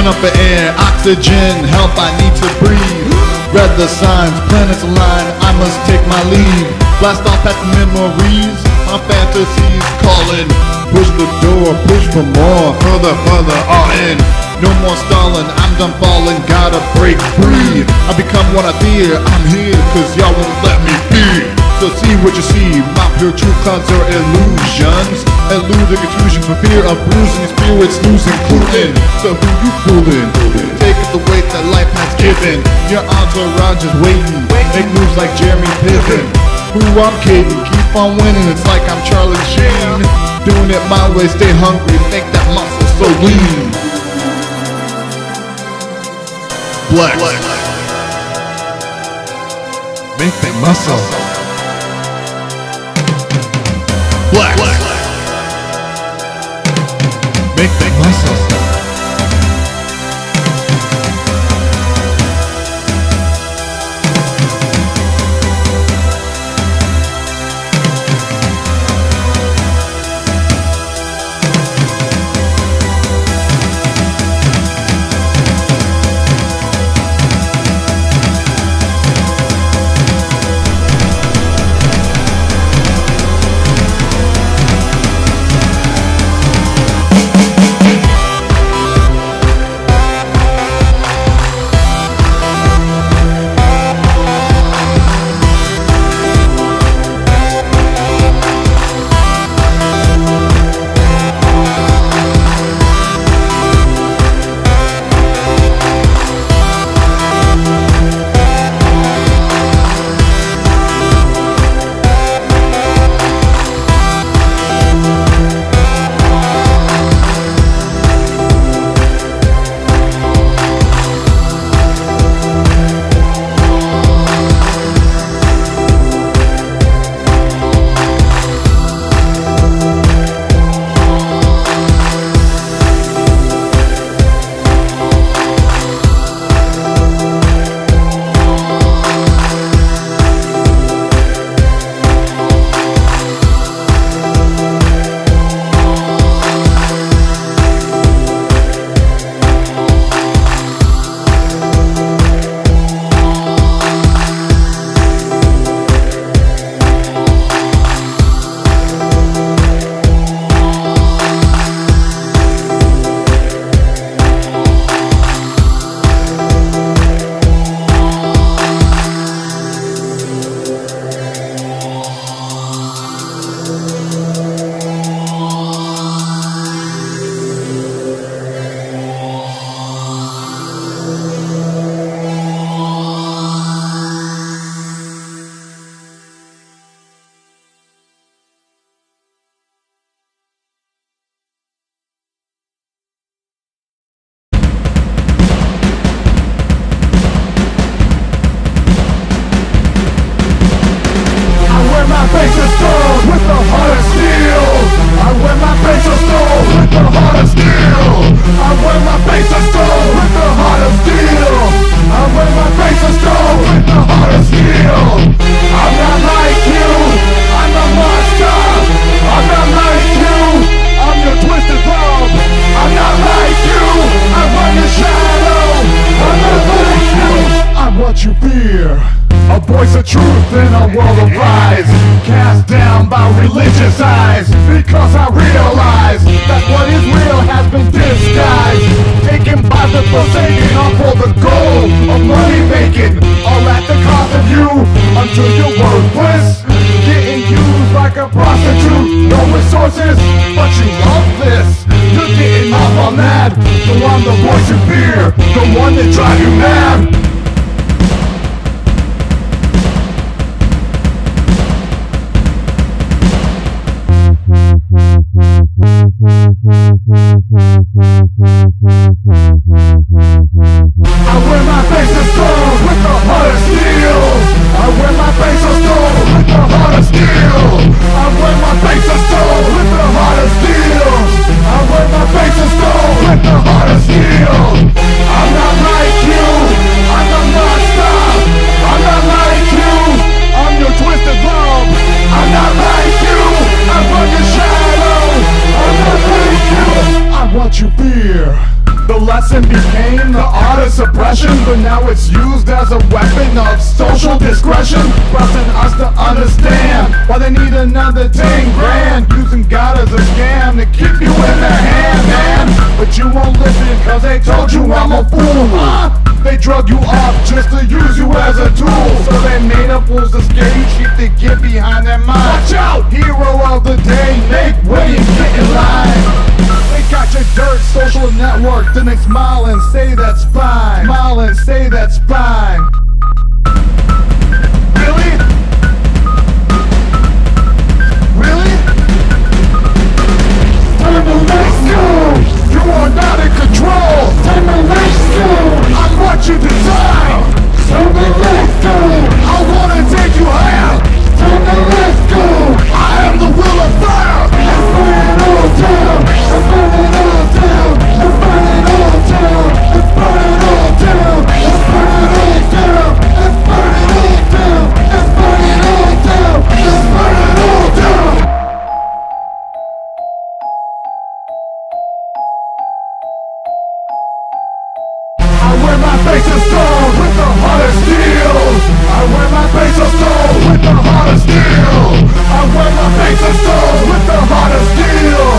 Up for air, oxygen, help, I need to breathe. Read the signs, planets align, I must take my leave. Blast off past the memories, my fantasies calling. Push the door, push for more, further, further, all in. No more stalling, I'm done falling, gotta break free. I become what I fear, I'm here, cause y'all won't let me be. So see what you see, my pure true clouds are illusions. Elude the confusion for fear of bruising your spirits, losing, cluing. So who you fooling? Take the weight that life has given. Your entourage is waiting. Make moves like Jeremy Piven. Who I'm kidding, keep on winning. It's like I'm Charlie Sheen. Doing it my way, stay hungry, make that muscle so lean. Flex. Make that muscle. Flex. Make that muscle. then I will arise, cast down by religious eyes, because I realize that what is real has been disguised, taken by the forsaken, all for the goal of money making, all at the cost of you, until you're worthless, getting used like a prostitute, no resources, but you love this, you're getting off on that, so I'm the voice you fear, the one that drives you mad. But now it's used as a weapon of social discretion, pressing us to understand why they need another 10 grand, using God as a scam to keep you in their hand, man. But you won't listen cause they told you I'm a fool, They drug you up just to use you as a tool, so they made up rules to scare you cheap to get behind their mind. Watch out! Hero of the day, make way and get in line. Got your dirt social network, then they smile and say that's fine. Smile and say that's fine. Really? Really? I'm a nice girl. You are not in control. I'm a nice girl. I'm what you design. I'm a nice girl. I wanna take you higher. I'm a nice girl. I am the will of fire. I'm burning all down. Let's burn it all down, let's burn it all down, let's burn it all down, let's burn it all down, let's burn it all down, let's burn it all down, let's burn it all down. I wear my face of stone with the heart of steel. I wear my face of stone with the heart of steel. I wear my face of stone with the heart of steel.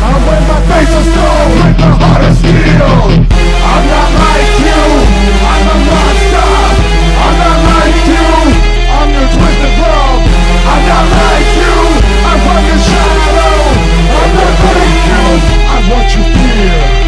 I wear my face of stone with the heart of steel. I'm not like you, I'm a monster. I'm not like you, I'm your twisted love. I'm not like you, I want your shadow. I'm not like you, I want you here.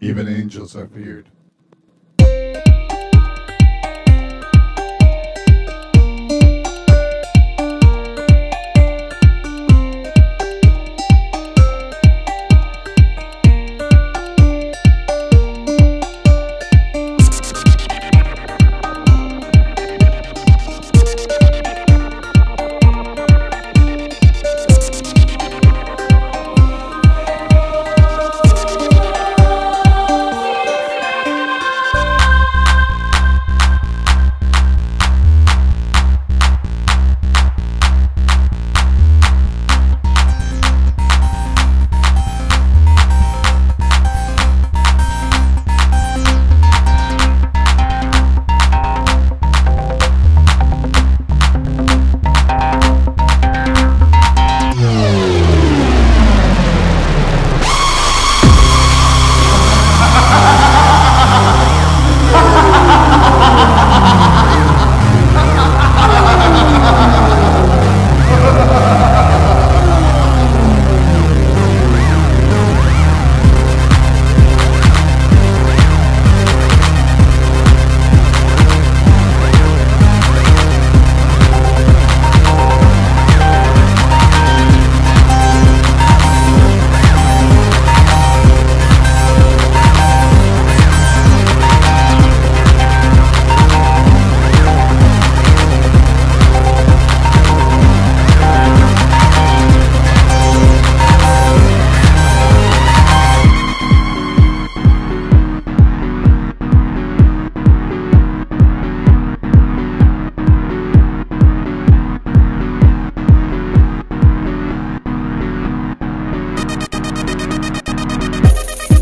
Even angels have feared.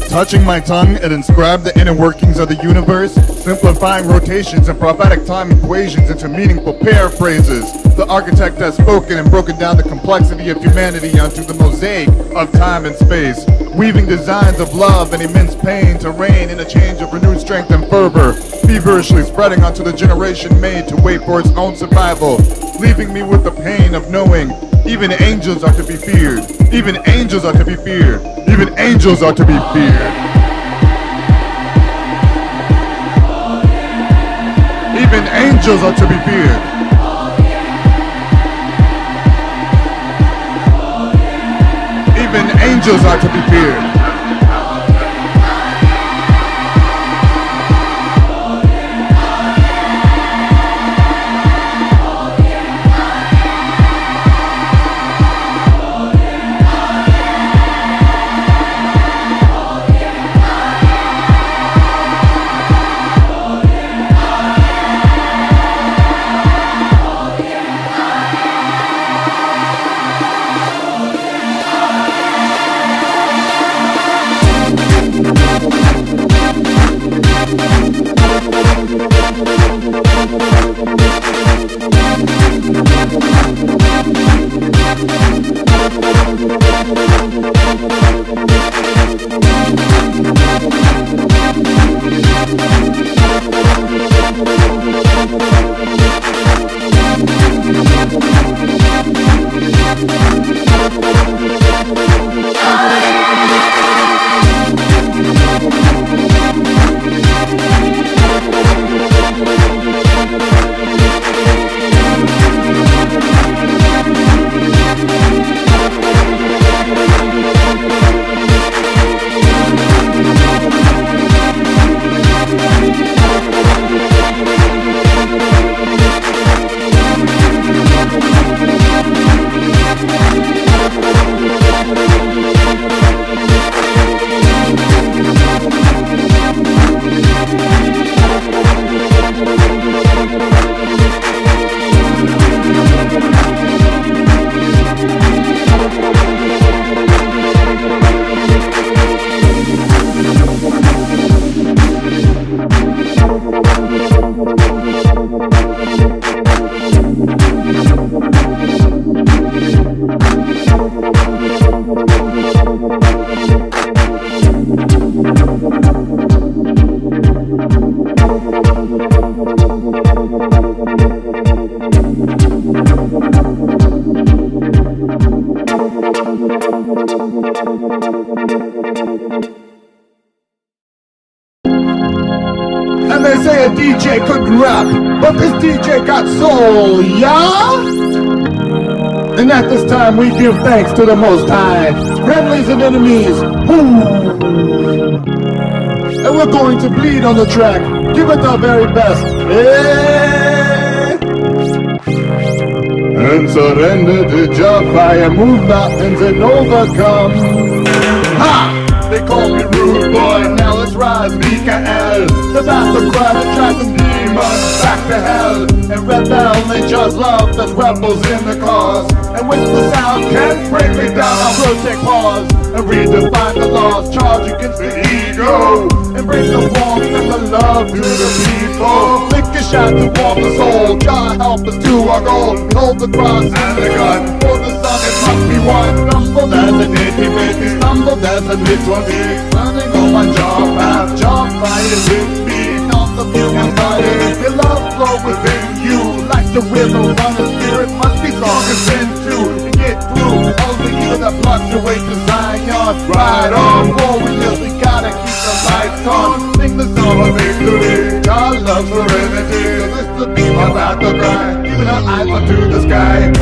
Touching my tongue, it inscribed the inner workings of the universe, simplifying rotations and prophetic time equations into meaningful paraphrases. The architect has spoken and broken down the complexity of humanity onto the mosaic of time and space, weaving designs of love and immense pain to reign in a change of renewed strength and fervor, feverishly spreading onto the generation made to wait for its own survival, leaving me with the pain of knowing even angels are to be feared. Even angels are to be feared. Even angels are to be feared. Even angels are to be feared. Even angels are to be feared. say a DJ couldn't rap, but this DJ got soul, yeah? And at this time we give thanks to the Most High, friendlies and enemies, whoo! And we're going to bleed on the track, give it our very best, yeah? And surrender to Jaffa, move mountains and overcome. Ha! They call me rude boy, now it's Raz Mikael, the battle cry that drives the demons back to hell. And rebel nature's love that rebels in the cause, and when the sound can't break me down, I'll protect pause and redefine the laws, charge against the ego, and bring the warmth and the love to the people. Lick a shot to warm the soul, God help us to our goal. Hold the cross and the gun, for the sun it must be won. Stumbled as an itty bitty, stumbled as a mid-20, running on my jaw path, jaw fire with me. Not the human body, your love flow within you, like the rhythm of the spirit must be strong as sin too. To get through, only you that fluctuates the Zion, right on, war we live, we gotta keep the lights on. Sing the song of victory, God loves serenity, this the beat about the cry, giving our eyes up to the sky.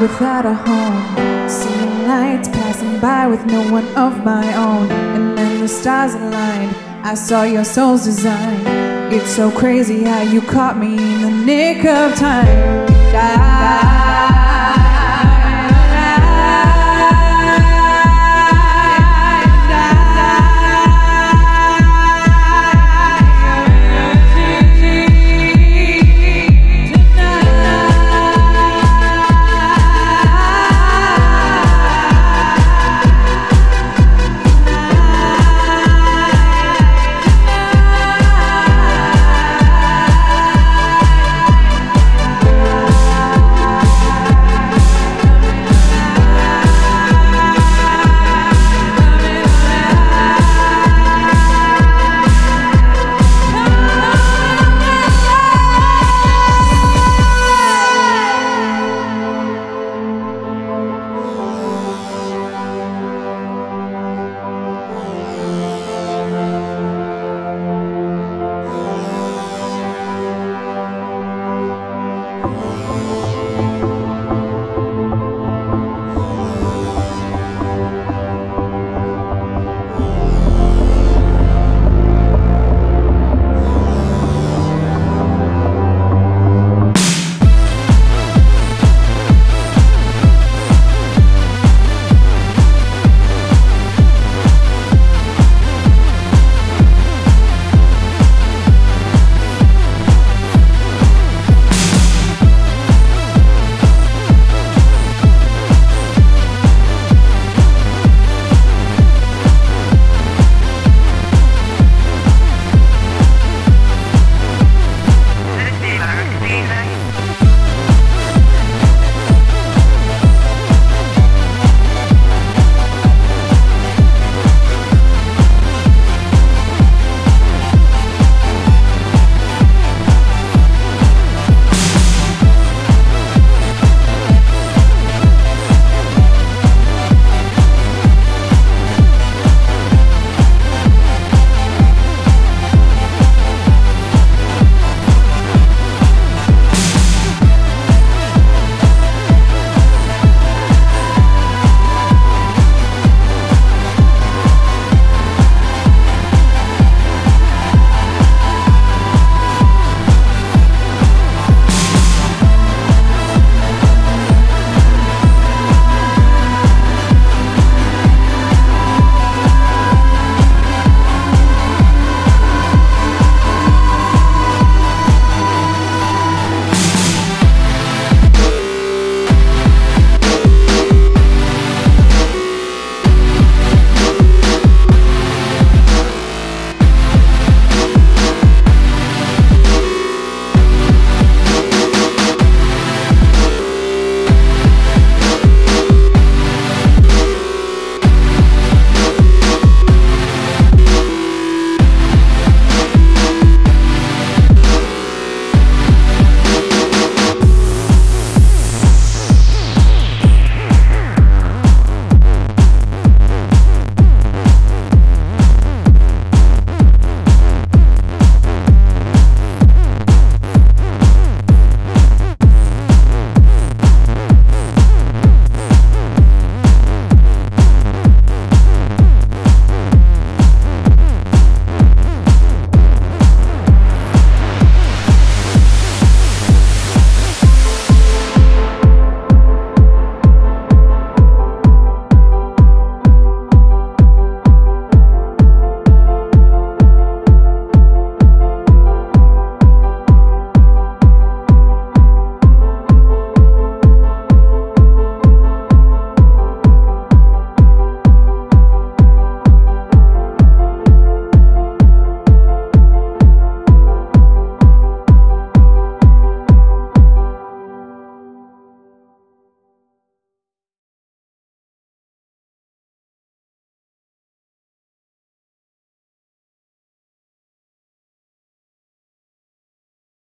Without a home, seeing lights passing by with no one of my own, and then the stars aligned, I saw your soul's design. It's so crazy how you caught me in the nick of time.